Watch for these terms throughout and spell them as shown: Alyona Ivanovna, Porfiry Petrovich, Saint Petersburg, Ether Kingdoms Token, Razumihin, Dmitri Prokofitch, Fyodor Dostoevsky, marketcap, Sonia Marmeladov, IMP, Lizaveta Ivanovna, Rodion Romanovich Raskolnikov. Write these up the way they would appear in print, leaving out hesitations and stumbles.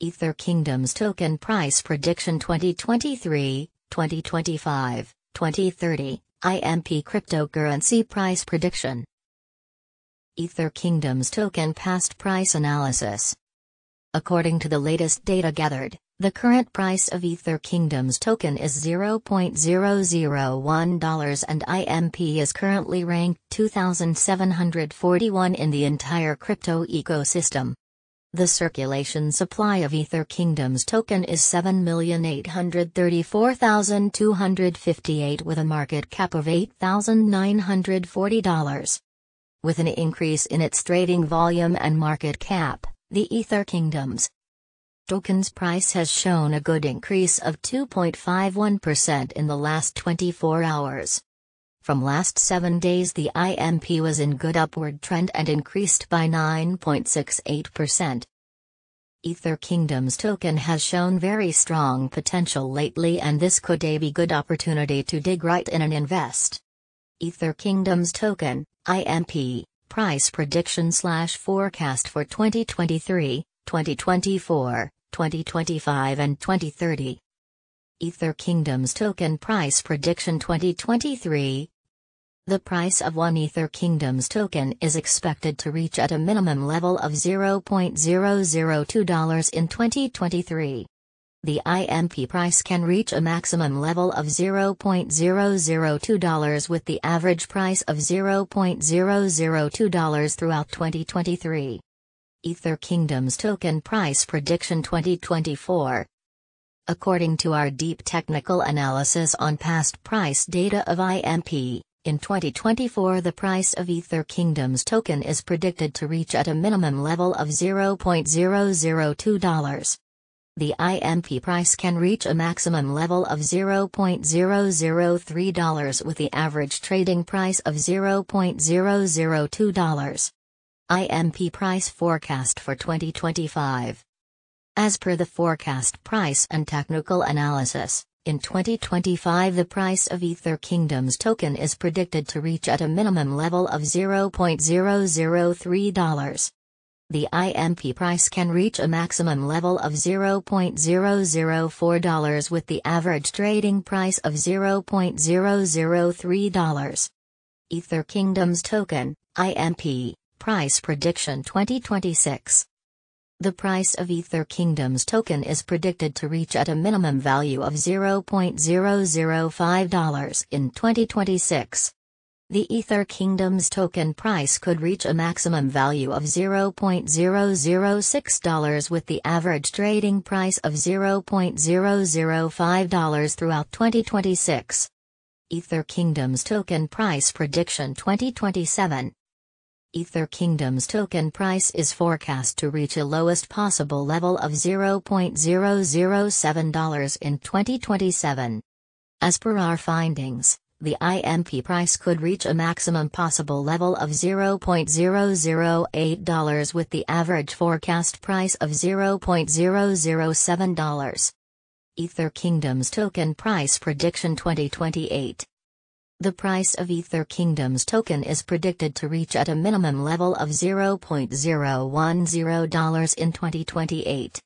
Ether Kingdoms Token Price Prediction 2023, 2025, 2030, IMP Cryptocurrency Price Prediction. Ether Kingdoms Token Past Price Analysis. According to the latest data gathered, the current price of Ether Kingdoms Token is $0.001 and IMP is currently ranked 2,741 in the entire crypto ecosystem. The circulation supply of Ether Kingdoms token is 7,834,258 with a market cap of $8,940. With an increase in its trading volume and market cap, the Ether Kingdoms token's price has shown a good increase of 2.51% in the last 24 hours. From last 7 days, the IMP was in good upward trend and increased by 9.68%. Ether Kingdoms token has shown very strong potential lately, and this could be good opportunity to dig right in and invest. Ether Kingdoms token (IMP) price prediction / forecast for 2023, 2024, 2025, and 2030. Ether Kingdoms token price prediction 2023. The price of one Ether Kingdoms token is expected to reach at a minimum level of $0.002 in 2023. The IMP price can reach a maximum level of $0.002 with the average price of $0.002 throughout 2023. Ether Kingdoms token price prediction 2024. According to our deep technical analysis on past price data of IMP, in 2024 the price of Ether Kingdoms token is predicted to reach at a minimum level of $0.002. The IMP price can reach a maximum level of $0.003 with the average trading price of $0.002. IMP price forecast for 2025. As per the forecast price and technical analysis, in 2025 the price of Ether Kingdoms token is predicted to reach at a minimum level of $0.003. The IMP price can reach a maximum level of $0.004 with the average trading price of $0.003. Ether Kingdoms token, IMP, price prediction 2026. The price of Ether Kingdoms token is predicted to reach at a minimum value of $0.005 in 2026. The Ether Kingdoms token price could reach a maximum value of $0.006 with the average trading price of $0.005 throughout 2026. Ether Kingdoms token price prediction 2027. Ether Kingdoms token price is forecast to reach a lowest possible level of $0.007 in 2027. As per our findings, the IMP price could reach a maximum possible level of $0.008 with the average forecast price of $0.007. Ether Kingdoms token price prediction 2028. The price of Ether Kingdoms token is predicted to reach at a minimum level of $0.010 in 2028.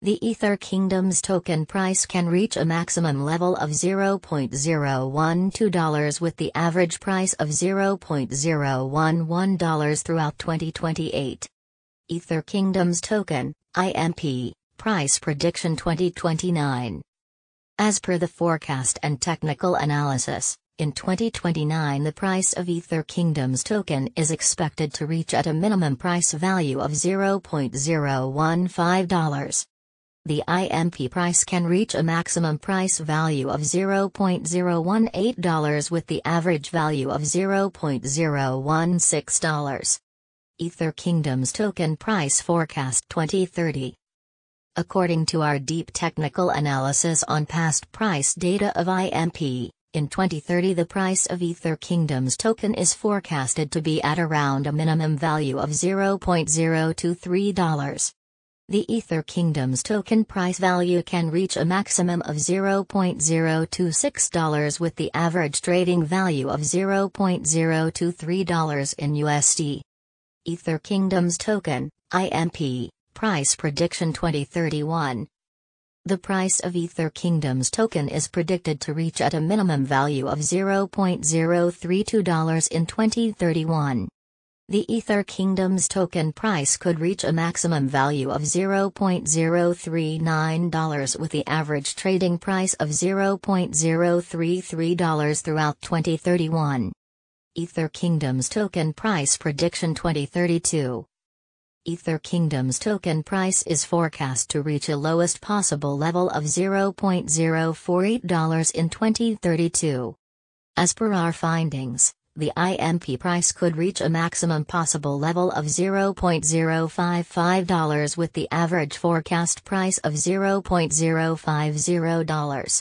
The Ether Kingdoms token price can reach a maximum level of $0.012 with the average price of $0.011 throughout 2028. Ether Kingdoms token, IMP, price prediction 2029. As per the forecast and technical analysis, in 2029 the price of Ether Kingdoms token is expected to reach at a minimum price value of $0.015. The IMP price can reach a maximum price value of $0.018 with the average value of $0.016. Ether Kingdoms token price forecast 2030. According to our deep technical analysis on past price data of IMP, in 2030 the price of Ether Kingdoms token is forecasted to be at around a minimum value of $0.023. The Ether Kingdoms token price value can reach a maximum of $0.026 with the average trading value of $0.023 in USD. Ether Kingdoms token, IMP, Price Prediction 2031. The price of Ether Kingdoms token is predicted to reach at a minimum value of $0.032 in 2031. The Ether Kingdoms token price could reach a maximum value of $0.039 with the average trading price of $0.033 throughout 2031. Ether Kingdoms token price prediction 2032. Ether Kingdoms token price is forecast to reach a lowest possible level of $0.048 in 2032. As per our findings, the IMP price could reach a maximum possible level of $0.055 with the average forecast price of $0.050.